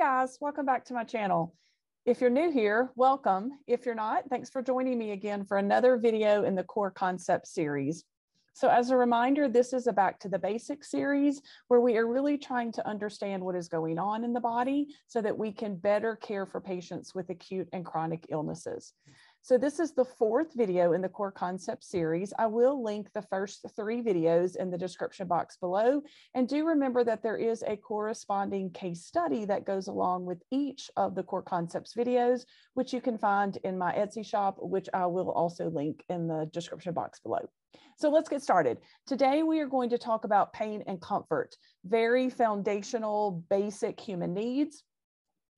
guys, welcome back to my channel. If you're new here, welcome. If you're not, thanks for joining me again for another video in the Core Concept series. So as a reminder, this is a Back to the Basics series where we are really trying to understand what is going on in the body so that we can better care for patients with acute and chronic illnesses. So this is the fourth video in the Core Concept series. I will link the first three videos in the description box below. And do remember that there is a corresponding case study that goes along with each of the Core Concepts videos, which you can find in my Etsy shop, which I will also link in the description box below. So let's get started. Today, we are going to talk about pain and comfort, very foundational, basic human needs.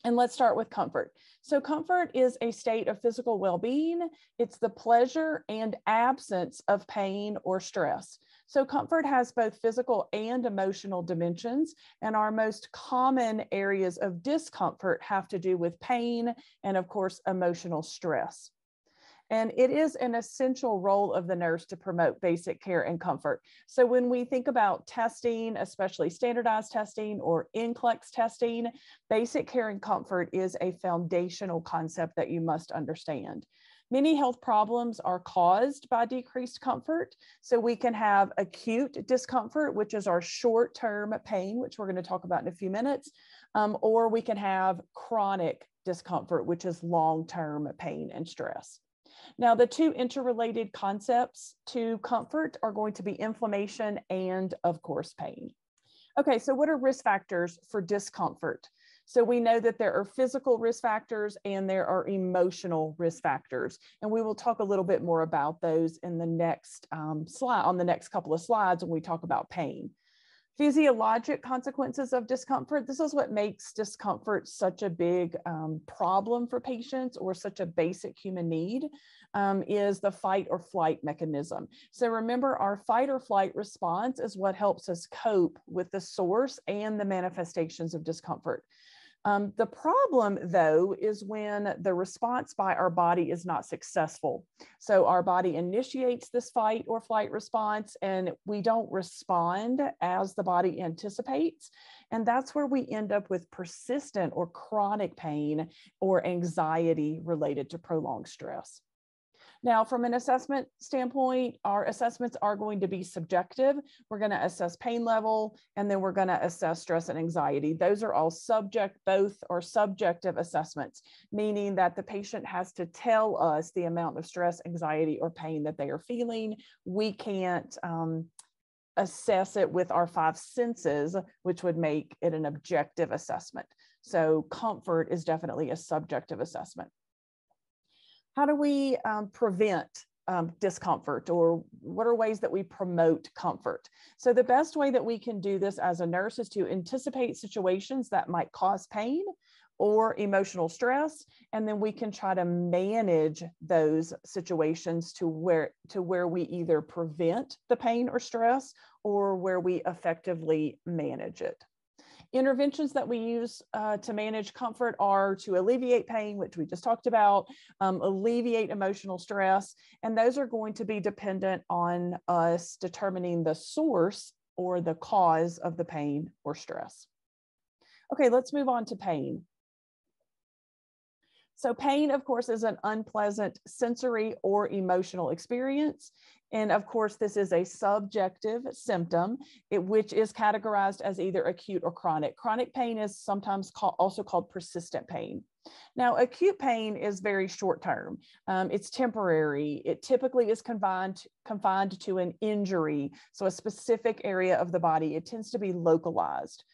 And let's start with comfort. So comfort is a state of physical well-being. It's the pleasure and absence of pain or stress. So comfort has both physical and emotional dimensions, and our most common areas of discomfort have to do with pain and, of course, emotional stress. And it is an essential role of the nurse to promote basic care and comfort. So when we think about testing, especially standardized testing or NCLEX testing, basic care and comfort is a foundational concept that you must understand. Many health problems are caused by decreased comfort. So we can have acute discomfort, which is our short-term pain, which we're going to talk about in a few minutes, or we can have chronic discomfort, which is long-term pain and stress. Now, the two interrelated concepts to comfort are going to be inflammation and, of course, pain. Okay, so what are risk factors for discomfort? So we know that there are physical risk factors and there are emotional risk factors, and we will talk a little bit more about those in the next slide, on the next couple of slides when we talk about pain. Physiologic consequences of discomfort. This is what makes discomfort such a big problem for patients or such a basic human need is the fight or flight mechanism. So remember, our fight or flight response is what helps us cope with the source and the manifestations of discomfort. The problem, though, is when the response by our body is not successful. So our body initiates this fight or flight response, and we don't respond as the body anticipates. And that's where we end up with persistent or chronic pain or anxiety related to prolonged stress. Now, from an assessment standpoint, our assessments are going to be subjective. We're going to assess pain level, and then we're going to assess stress and anxiety. Those are all subjective assessments, meaning that the patient has to tell us the amount of stress, anxiety, or pain that they are feeling. We can't assess it with our five senses, which would make it an objective assessment. So comfort is definitely a subjective assessment. How do we prevent discomfort, or what are ways that we promote comfort? So the best way that we can do this as a nurse is to anticipate situations that might cause pain or emotional stress, and then we can try to manage those situations to where we either prevent the pain or stress or where we effectively manage it. Interventions that we use to manage comfort are to alleviate pain, which we just talked about, alleviate emotional stress, and those are going to be dependent on us determining the source or the cause of the pain or stress. Okay, let's move on to pain. So pain, of course, is an unpleasant sensory or emotional experience. And of course, this is a subjective symptom, which is categorized as either acute or chronic. Chronic pain is sometimes also called persistent pain. Now, acute pain is very short-term. It's temporary. It typically is confined to an injury, so a specific area of the body. It tends to be localized.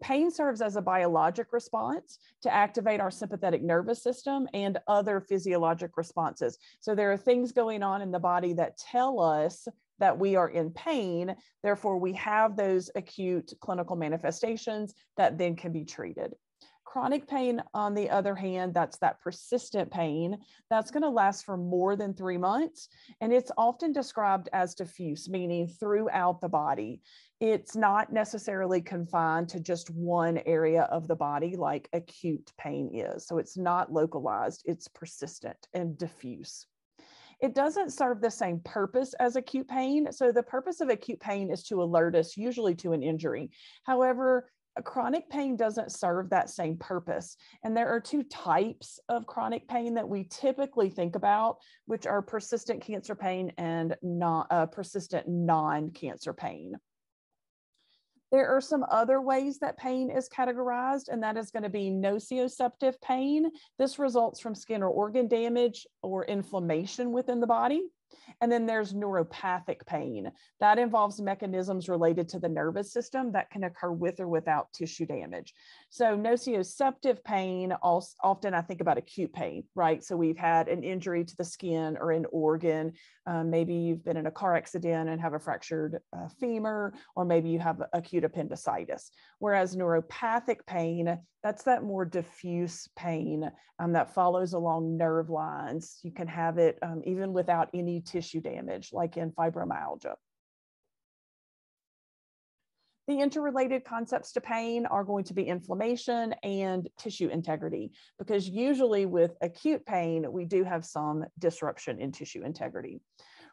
Pain serves as a biologic response to activate our sympathetic nervous system and other physiologic responses. So there are things going on in the body that tell us that we are in pain. Therefore, we have those acute clinical manifestations that then can be treated. Chronic pain, on the other hand, that's that persistent pain that's going to last for more than 3 months. And it's often described as diffuse, meaning throughout the body. It's not necessarily confined to just one area of the body like acute pain is. So it's not localized, it's persistent and diffuse. It doesn't serve the same purpose as acute pain. So the purpose of acute pain is to alert us usually to an injury. However, A chronic pain doesn't serve that same purpose. And there are two types of chronic pain that we typically think about, which are persistent cancer pain and persistent non-cancer pain. There are some other ways that pain is categorized, and that is going to be nociceptive pain. This results from skin or organ damage or inflammation within the body. And then there's neuropathic pain. That involves mechanisms related to the nervous system that can occur with or without tissue damage. So nociceptive pain, often I think about acute pain, right? So we've had an injury to the skin or an organ. Maybe you've been in a car accident and have a fractured femur, or maybe you have acute appendicitis. Whereas neuropathic pain, that's that more diffuse pain that follows along nerve lines. You can have it even without any tissue damage, like in fibromyalgia. The interrelated concepts to pain are going to be inflammation and tissue integrity, because usually with acute pain, we do have some disruption in tissue integrity.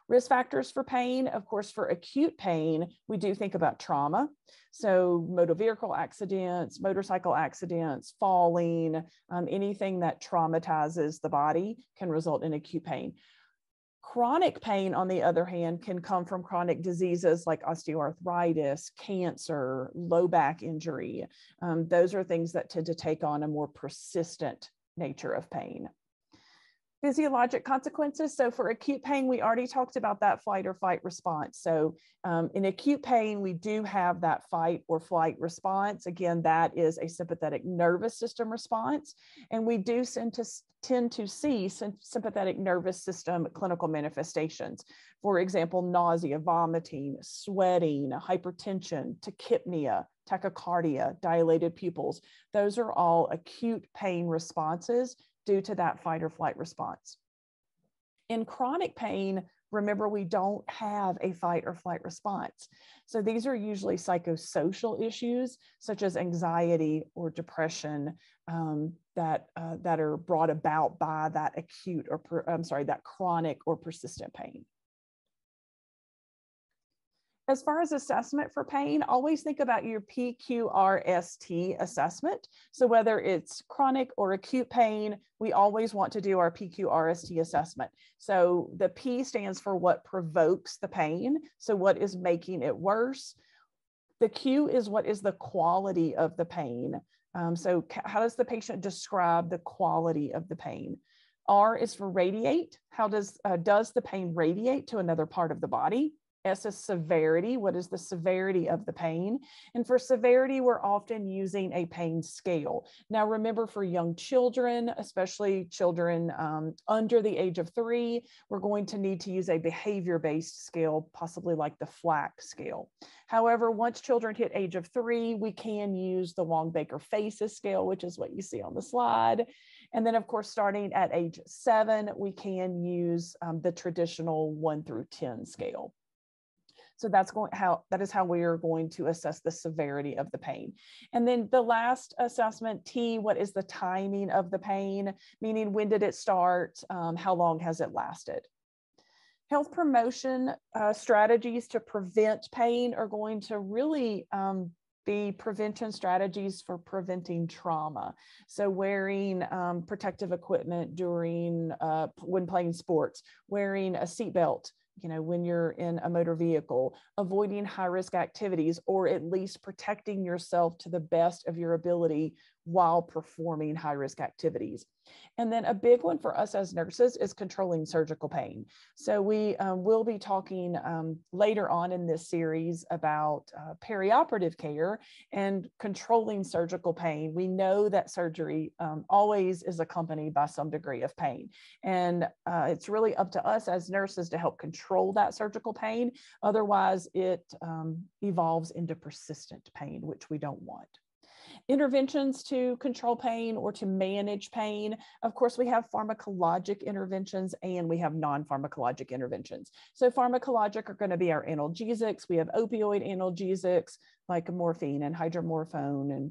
Risk factors for pain, of course, for acute pain, we do think about trauma. So motor vehicle accidents, motorcycle accidents, falling, anything that traumatizes the body can result in acute pain. Chronic pain, on the other hand, can come from chronic diseases like osteoarthritis, cancer, low back injury. Those are things that tend to take on a more persistent nature of pain. Physiologic consequences. So for acute pain, we already talked about that fight or flight response. So in acute pain, we do have that fight or flight response. Again, that is a sympathetic nervous system response. And we do tend to see sympathetic nervous system clinical manifestations. For example, nausea, vomiting, sweating, hypertension, tachypnea, tachycardia, dilated pupils. Those are all acute pain responses due to that fight or flight response. In chronic pain, remember, we don't have a fight or flight response. So these are usually psychosocial issues, such as anxiety or depression that are brought about by that acute or, that chronic or persistent pain. As far as assessment for pain, always think about your PQRST assessment. So whether it's chronic or acute pain, we always want to do our PQRST assessment. So the P stands for what provokes the pain. So what is making it worse? The Q is what is the quality of the pain. So how does the patient describe the quality of the pain? R is for radiate. How does the pain radiate to another part of the body? S is severity. What is the severity of the pain? And for severity, we're often using a pain scale. Now, remember, for young children, especially children under the age of 3, we're going to need to use a behavior-based scale, possibly like the FLACC scale. However, once children hit age of 3, we can use the Wong-Baker Faces scale, which is what you see on the slide. And then, of course, starting at age 7, we can use the traditional 1 through 10 scale. So that is how we are going to assess the severity of the pain. And then the last assessment, T, what is the timing of the pain? Meaning, when did it start? How long has it lasted? Health promotion strategies to prevent pain are going to really be prevention strategies for preventing trauma. So wearing protective equipment during, when playing sports, wearing a seatbelt, you know, when you're in a motor vehicle, avoiding high-risk activities, or at least protecting yourself to the best of your ability while performing high-risk activities. And then a big one for us as nurses is controlling surgical pain. So we will be talking later on in this series about perioperative care and controlling surgical pain. We know that surgery always is accompanied by some degree of pain. And it's really up to us as nurses to help control that surgical pain. Otherwise, it evolves into persistent pain, which we don't want. Interventions to control pain or to manage pain. Of course, we have pharmacologic interventions and we have non-pharmacologic interventions. So pharmacologic are going to be our analgesics. We have opioid analgesics like morphine and hydromorphone, and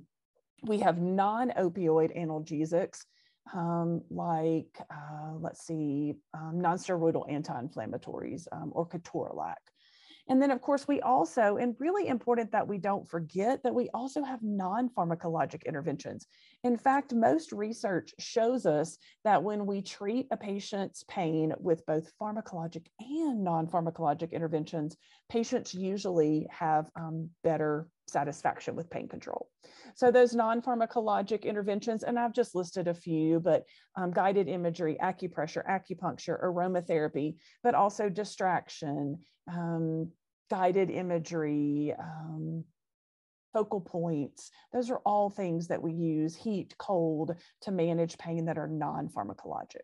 we have non-opioid analgesics like, non-steroidal anti-inflammatories or ketorolac. And then, of course, we also, and really important that we don't forget, that we also have non-pharmacologic interventions. In fact, most research shows us that when we treat a patient's pain with both pharmacologic and non-pharmacologic interventions, patients usually have better satisfaction with pain control. So those non-pharmacologic interventions, and I've just listed a few, but guided imagery, acupressure, acupuncture, aromatherapy, but also distraction, guided imagery, focal points. Those are all things that we use, heat, cold, to manage pain that are non-pharmacologic.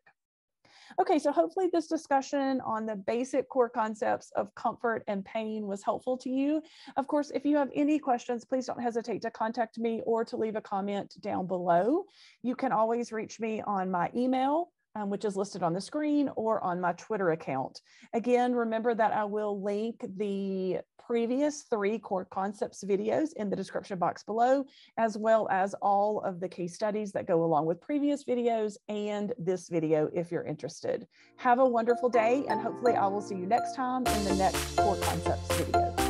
Okay, so hopefully this discussion on the basic core concepts of comfort and pain was helpful to you. Of course, if you have any questions, please don't hesitate to contact me or to leave a comment down below. You can always reach me on my email, which is listed on the screen, or on my Twitter account. Again, remember that I will link the previous 3 core concepts videos in the description box below, as well as all of the case studies that go along with previous videos and this video if you're interested. Have a wonderful day, and hopefully I will see you next time in the next core concepts video.